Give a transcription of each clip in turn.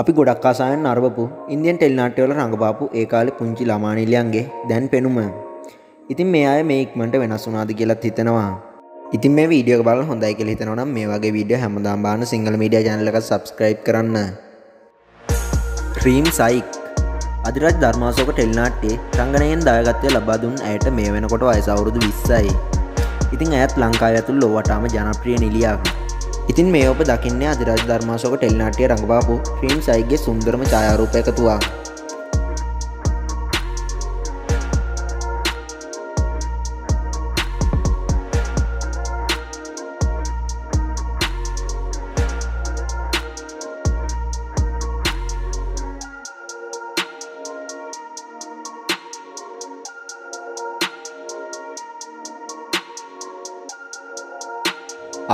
අපි ගොඩක් ආසාවෙන් අරවපු ඉන්දියන් ටෙලිනාට්‍යවල රඟපාපු ඒ කාලේ පුංචි ළමා නිලියන්ගේ දැන් පෙනුම. ඉතින් මේ අය මේ ඉක්මනට වෙනස් වුණාද කියලාත් හිතනවා. ඉතින් මේ වීඩියෝ එක බලලා හොඳයි කියලා හිතනවා නම් මේ වගේ වීඩියෝ හැමදාම බලන සිංගල් මීඩියා channel එකට subscribe කරන්න. ක්‍රීම් සයික් අධිරාජ් ධර්මාශෝක ටෙලිනාට්‍යයේ රංගනයෙන් දායකත්වය ලබා දුන් ඇයට මේ වෙනකොට වයස අවුරුදු 20යි. ඉතින් ඇයත් ලංකාවේ ඇතුළු ලොව වටාම ජනප්‍රිය නිලියක්. ඉතින් මේ ඔබ දකින්නේ අධිරාජ් ධර්මාශෝක ටෙලිනාට්‍යයේ රඟපාපු ක්‍රීම් සයික්ගේ සුන්දරම ඡායාරූප එකතුවක්.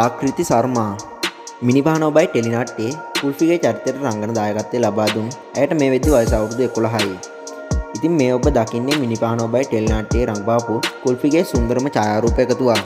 ආකෘති සර්මා මිනිබානෝබයි ටෙලිනාට්‍යයේ කුල්ෆිගේ චරිතයට රංගන දායකත්වය ලබා දුන් ඇයට මේ වෙද්දී වයස අවුරුදු 11යි. ඉතින් මේ ඔබ දකින්නේ මිනිබානෝබයි ටෙලිනාට්‍යයේ රඟපාපු කුල්ෆිගේ සුන්දරම ඡායාරූප එකතුවක්.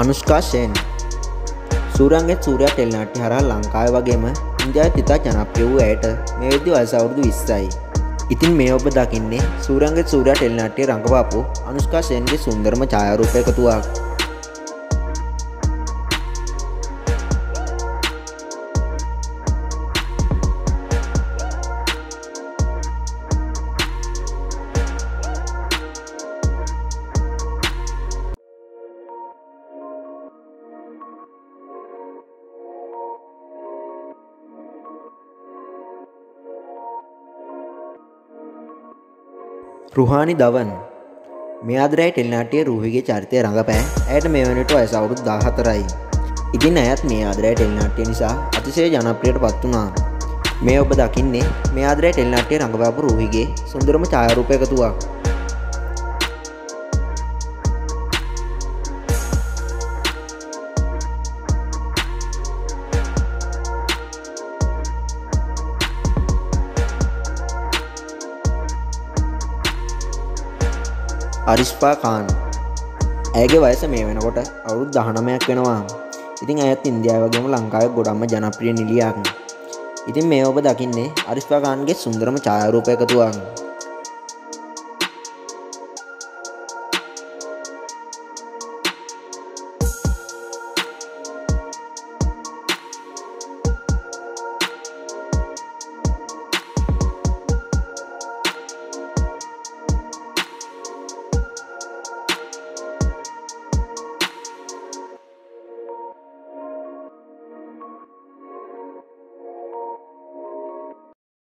අනුෂ්කා සෙන් සූර්යන්ගේ සූර්යා ටෙලිනාට්‍ය හරහා ලංකාවේ වගේම ඉන්දියාවේ තිතා ජනප්‍රිය වූ ඇයට මේ වෙද්දී වයස අවුරුදු 20යි. ඉතින් මේ ඔබ දකින්නේ සූර්යන්ගේ සූර්යා ටෙලිනාට්‍යයේ රඟපාපු අනුෂ්කා සෙන්ගේ සුන්දරම ඡායාරූප එකතුවක්. රුහානි දවන් මේ ආදරයි ටෙලිනාට්‍යයේ රුහිගේ චරිතය රඟපෑන් ඇයට මේ වෙනකොට වයස අවුරුදු 14යි. ඉතින් ඇයත් මේ ආදරයි ටෙලිනාට්‍යය නිසා අතිශය ජනප්‍රියට පත් වුණා. මේ ඔබ දකින්නේ මේ ආදරයි ටෙලිනාට්‍යයේ රඟපෑපු රුහිගේ සුන්දරම ඡායාරූප එකතුවක්. අරිෂ්පා කාන් ඇයගේ වයස මේ වෙනකොට අවුරුදු 19ක් වෙනවා. ඉතින් ඇයත් ඉන්දියාවේ වගේම ලංකාවේ ගොඩක්ම ජනප්‍රිය නිලියක්. ඉතින් මේ ඔබ දකින්නේ අරිෂ්පා කාන්ගේ සුන්දරම ඡායාරූප එකතුවක්.